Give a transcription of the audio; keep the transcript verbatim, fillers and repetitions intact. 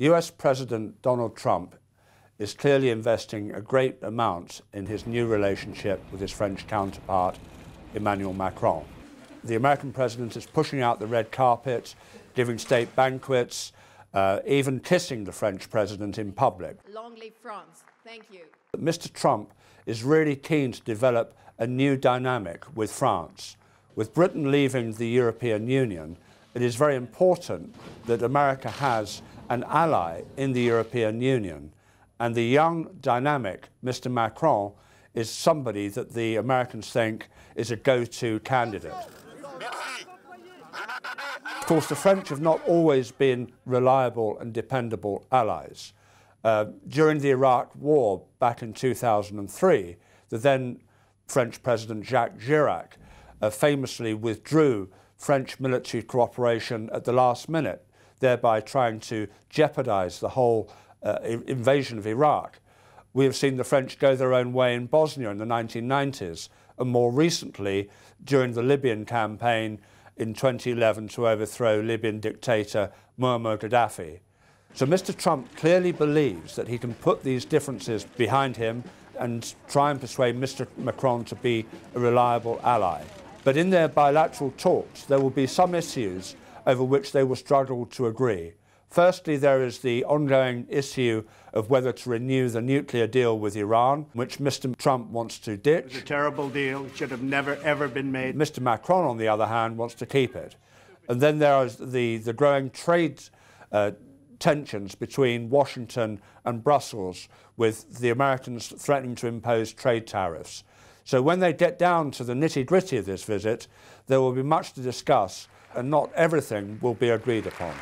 U S President Donald Trump is clearly investing a great amount in his new relationship with his French counterpart, Emmanuel Macron. The American president is pushing out the red carpet, giving state banquets, uh, even kissing the French president in public. Long live France. Thank you. But Mister Trump is really keen to develop a new dynamic with France. With Britain leaving the European Union, it is very important that America has an ally in the European Union. And the young, dynamic Mister Macron is somebody that the Americans think is a go-to candidate. Of course, the French have not always been reliable and dependable allies. Uh, during the Iraq War back in two thousand three, the then French President Jacques Chirac uh, famously withdrew French military cooperation at the last minute, thereby trying to jeopardize the whole uh, invasion of Iraq. We have seen the French go their own way in Bosnia in the nineteen nineties, and more recently during the Libyan campaign in twenty eleven to overthrow Libyan dictator Muammar Gaddafi. So Mister Trump clearly believes that he can put these differences behind him and try and persuade Mister Macron to be a reliable ally. But in their bilateral talks, there will be some issues over which they will struggle to agree. Firstly, there is the ongoing issue of whether to renew the nuclear deal with Iran, which Mister Trump wants to ditch. It was a terrible deal. It should have never, ever been made. Mister Macron, on the other hand, wants to keep it. And then there is the, the growing trade uh, tensions between Washington and Brussels, with the Americans threatening to impose trade tariffs. So when they get down to the nitty-gritty of this visit, there will be much to discuss, and not everything will be agreed upon.